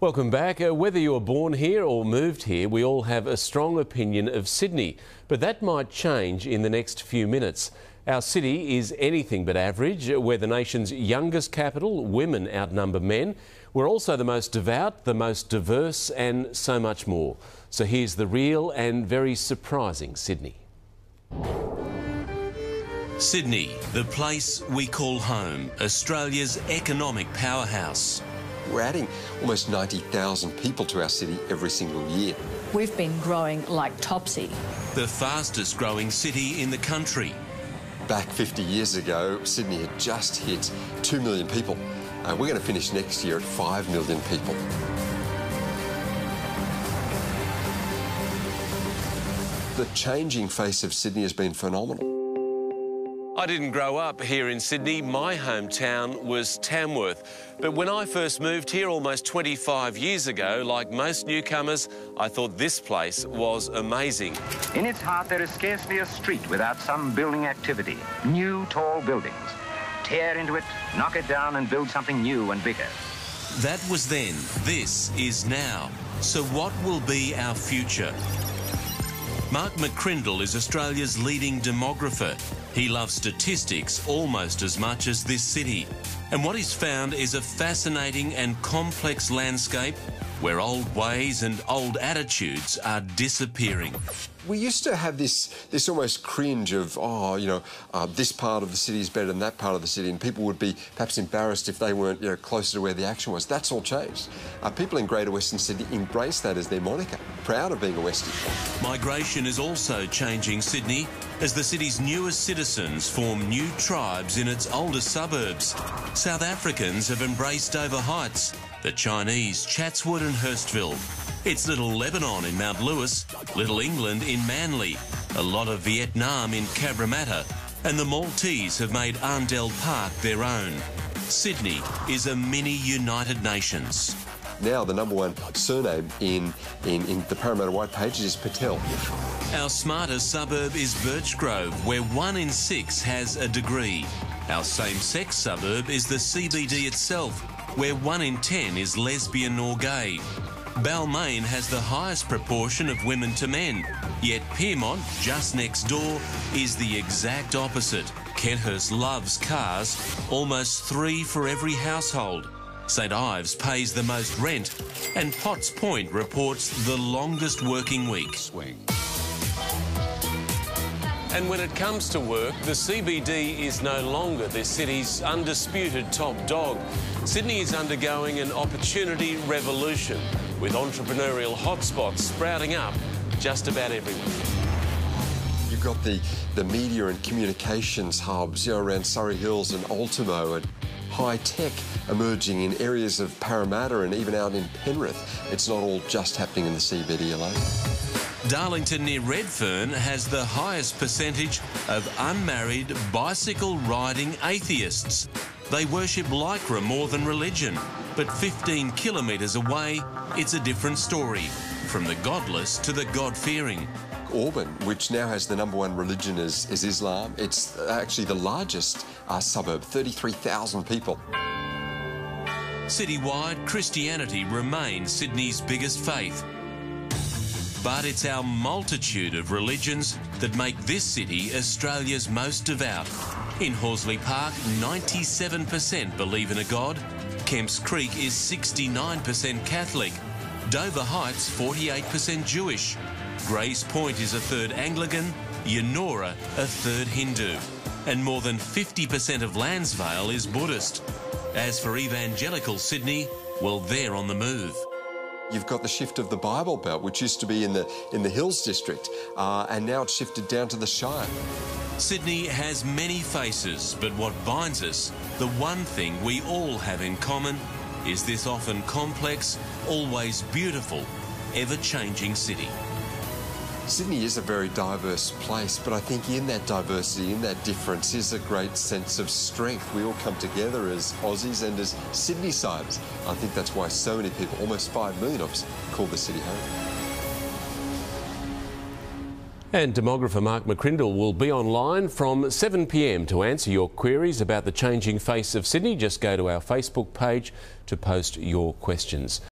Welcome back. Whether you were born here or moved here, we all have a strong opinion of Sydney, but that might change in the next few minutes. Our city is anything but average. We're the nation's youngest capital, women outnumber men. We're also the most devout, the most diverse, and so much more. So here's the real and very surprising Sydney. Sydney, the place we call home, Australia's economic powerhouse. We're adding almost 90,000 people to our city every single year. We've been growing like topsy. The fastest growing city in the country. Back 50 years ago, Sydney had just hit 2 million people. We're going to finish next year at 5 million people. The changing face of Sydney has been phenomenal. I didn't grow up here in Sydney. My hometown was Tamworth. But when I first moved here almost 25 years ago, like most newcomers, I thought this place was amazing. In its heart, there is scarcely a street without some building activity. New, tall buildings. Tear into it, knock it down and build something new and bigger. That was then. This is now. So what will be our future? Mark McCrindle is Australia's leading demographer. He loves statistics almost as much as this city. And what he's found is a fascinating and complex landscape where old ways and old attitudes are disappearing. We used to have this almost cringe of, oh, you know, this part of the city is better than that part of the city, and people would be perhaps embarrassed if they weren't, you know, closer to where the action was. That's all changed. People in Greater Western Sydney embrace that as their moniker, proud of being a Westie. Migration is also changing Sydney as the city's newest citizens form new tribes in its older suburbs. South Africans have embraced Dover Heights, the Chinese, Chatswood and Hurstville. It's Little Lebanon in Mount Lewis, Little England in Manly, a lot of Vietnam in Cabramatta, and the Maltese have made Arndell Park their own. Sydney is a mini United Nations. Now the number one surname in the Parramatta White Pages is Patel. Our smartest suburb is Birchgrove, where 1 in 6 has a degree. Our same-sex suburb is the CBD itself, where 1 in 10 is lesbian or gay. Balmain has the highest proportion of women to men, yet Pyrmont, just next door, is the exact opposite. Kenthurst loves cars, almost 3 for every household. St Ives pays the most rent, and Potts Point reports the longest working week. And when it comes to work, the CBD is no longer this city's undisputed top dog. Sydney is undergoing an opportunity revolution, with entrepreneurial hotspots sprouting up just about everywhere. You've got the media and communications hubs, you know, around Surry Hills and Ultimo, and high tech emerging in areas of Parramatta and even out in Penrith. It's not all just happening in the CBD alone. Darlington near Redfern has the highest percentage of unmarried, bicycle-riding atheists. They worship lycra more than religion, but 15 kilometres away, it's a different story, from the godless to the God-fearing. Auburn, which now has the number one religion is Islam, it's actually the largest suburb, 33,000 people. Citywide, Christianity remains Sydney's biggest faith. But it's our multitude of religions that make this city Australia's most devout. In Horsley Park, 97% believe in a god. Kemp's Creek is 69% Catholic. Dover Heights, 48% Jewish. Grace Point is 1/3 Anglican. Yenora, 1/3 Hindu. And more than 50% of Lansvale is Buddhist. As for evangelical Sydney, well, they're on the move. You've got the shift of the Bible Belt, which used to be in the Hills District, and now it's shifted down to the Shire. Sydney has many faces, but what binds us, the one thing we all have in common, is this often complex, always beautiful, ever-changing city. Sydney is a very diverse place, but I think in that diversity, in that difference, is a great sense of strength. We all come together as Aussies and as Sydneysiders. I think that's why so many people, almost 5 million of us, call the city home. And demographer Mark McCrindle will be online from 7 p.m. to answer your queries about the changing face of Sydney. Just go to our Facebook page to post your questions.